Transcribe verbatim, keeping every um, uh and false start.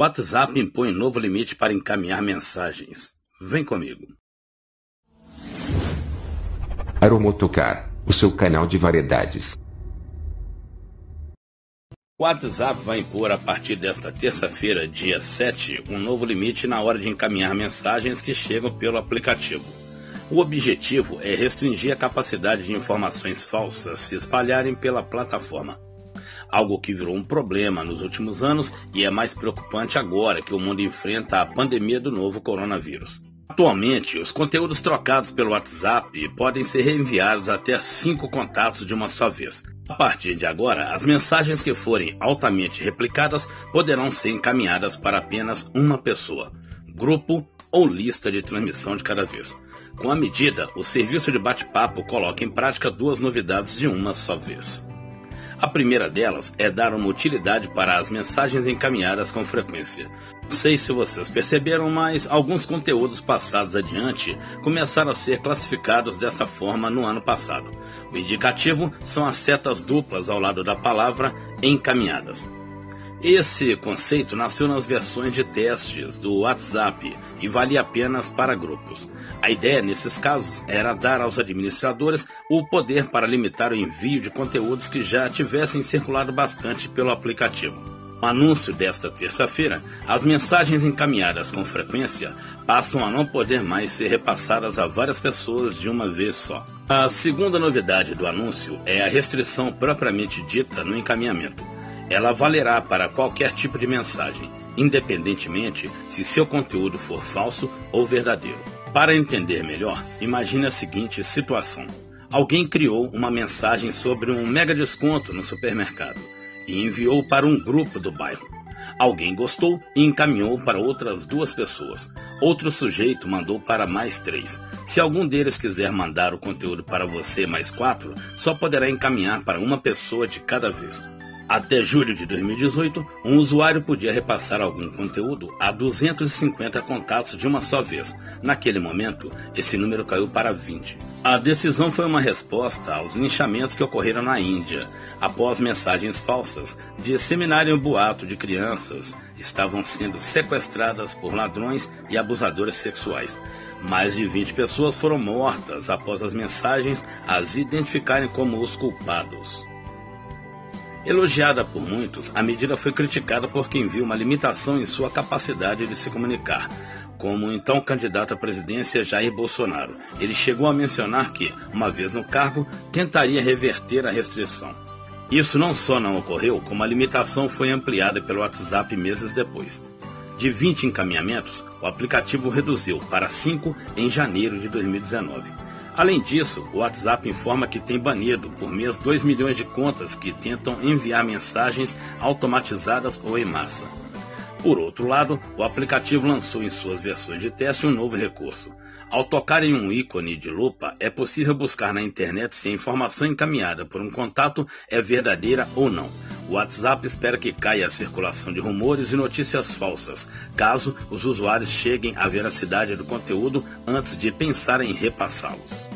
WhatsApp impõe novo limite para encaminhar mensagens. Vem comigo. Aeromotocar, o seu canal de variedades. O WhatsApp vai impor a partir desta terça-feira, dia sete, um novo limite na hora de encaminhar mensagens que chegam pelo aplicativo. O objetivo é restringir a capacidade de informações falsas se espalharem pela plataforma. Algo que virou um problema nos últimos anos e é mais preocupante agora que o mundo enfrenta a pandemia do novo coronavírus. Atualmente, os conteúdos trocados pelo WhatsApp podem ser reenviados até cinco contatos de uma só vez. A partir de agora, as mensagens que forem altamente replicadas poderão ser encaminhadas para apenas uma pessoa, grupo ou lista de transmissão de cada vez. Com a medida, o serviço de bate-papo coloca em prática duas novidades de uma só vez. A primeira delas é dar uma utilidade para as mensagens encaminhadas com frequência. Não sei se vocês perceberam, mas alguns conteúdos passados adiante começaram a ser classificados dessa forma no ano passado. O indicativo são as setas duplas ao lado da palavra encaminhadas. Esse conceito nasceu nas versões de testes do WhatsApp e valia apenas para grupos. A ideia nesses casos era dar aos administradores o poder para limitar o envio de conteúdos que já tivessem circulado bastante pelo aplicativo. No anúncio desta terça-feira, as mensagens encaminhadas com frequência passam a não poder mais ser repassadas a várias pessoas de uma vez só. A segunda novidade do anúncio é a restrição propriamente dita no encaminhamento. Ela valerá para qualquer tipo de mensagem, independentemente se seu conteúdo for falso ou verdadeiro. Para entender melhor, imagine a seguinte situação. Alguém criou uma mensagem sobre um mega desconto no supermercado e enviou para um grupo do bairro. Alguém gostou e encaminhou para outras duas pessoas. Outro sujeito mandou para mais três. Se algum deles quiser mandar o conteúdo para você mais quatro, só poderá encaminhar para uma pessoa de cada vez. Até julho de dois mil e dezoito, um usuário podia repassar algum conteúdo a duzentos e cinquenta contatos de uma só vez. Naquele momento, esse número caiu para vinte. A decisão foi uma resposta aos linchamentos que ocorreram na Índia, após mensagens falsas disseminarem o boato de crianças estavam sendo sequestradas por ladrões e abusadores sexuais. Mais de vinte pessoas foram mortas após as mensagens as identificarem como os culpados. Elogiada por muitos, a medida foi criticada por quem viu uma limitação em sua capacidade de se comunicar, como o então candidato à presidência Jair Bolsonaro. Ele chegou a mencionar que, uma vez no cargo, tentaria reverter a restrição. Isso não só não ocorreu, como a limitação foi ampliada pelo WhatsApp meses depois. De vinte encaminhamentos, o aplicativo reduziu para cinco em janeiro de dois mil e dezenove. Além disso, o WhatsApp informa que tem banido por mês dois milhões de contas que tentam enviar mensagens automatizadas ou em massa. Por outro lado, o aplicativo lançou em suas versões de teste um novo recurso. Ao tocar em um ícone de lupa, é possível buscar na internet se a informação encaminhada por um contato é verdadeira ou não. O WhatsApp espera que caia a circulação de rumores e notícias falsas, caso os usuários cheguem à veracidade do conteúdo antes de pensar em repassá-los.